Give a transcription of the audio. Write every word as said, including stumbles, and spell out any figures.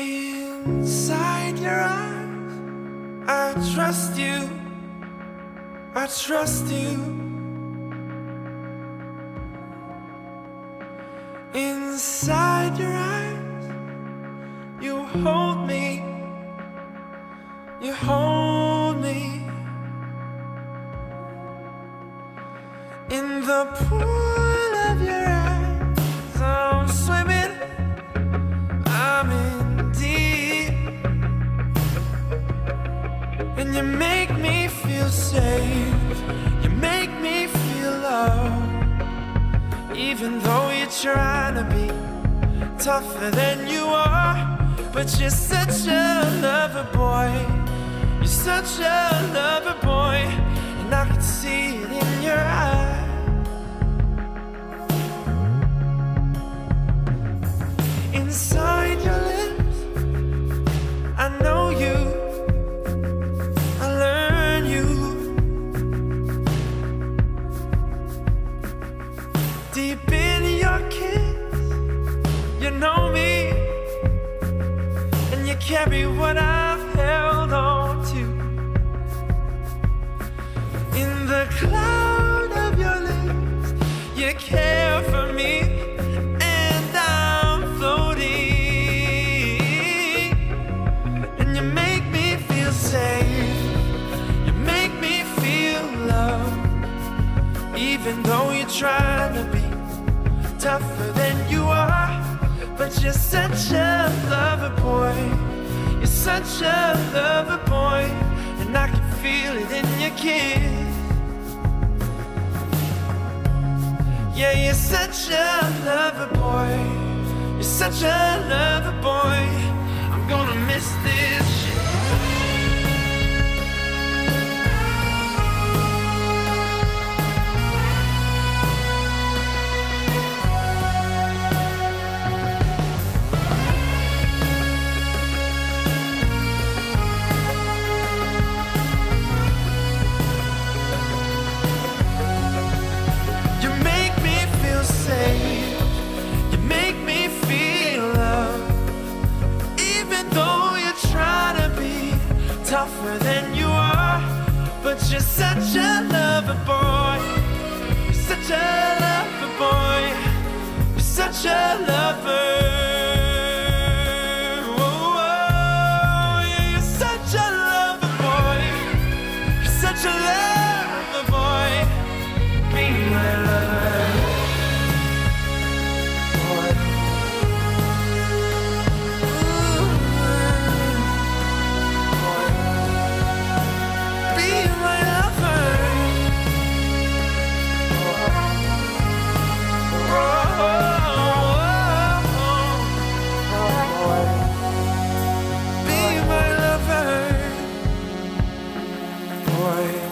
Inside your eyes, I trust you, I trust you. Inside your eyes, you hold me, you hold me. In the pool of your eyes, I'm swimming, I'm in deep. And you make me feel safe, you make me feel loved, even though you're trying to be tougher than you are. But you're such a lover boy, you're such a lover boy, and I can see it in your eyes. Inside your lips, I know you, I learn you. Deep in your kiss, you know me, and you carry what I've held on to. In the cloud of your lips, you care for me. Even though you're trying to be tougher than you are, but you're such a lover boy, you're such a lover boy, and I can feel it in your kiss. Yeah, you're such a lover boy, you're such a lover boy, I'm gonna miss this shit. Tougher than you are, but you're such a lover boy, you're such a lover boy, you're such a lover. Oh, oh, yeah, you're such a lover boy, you're such a lover boy, be my lover boy. Boy.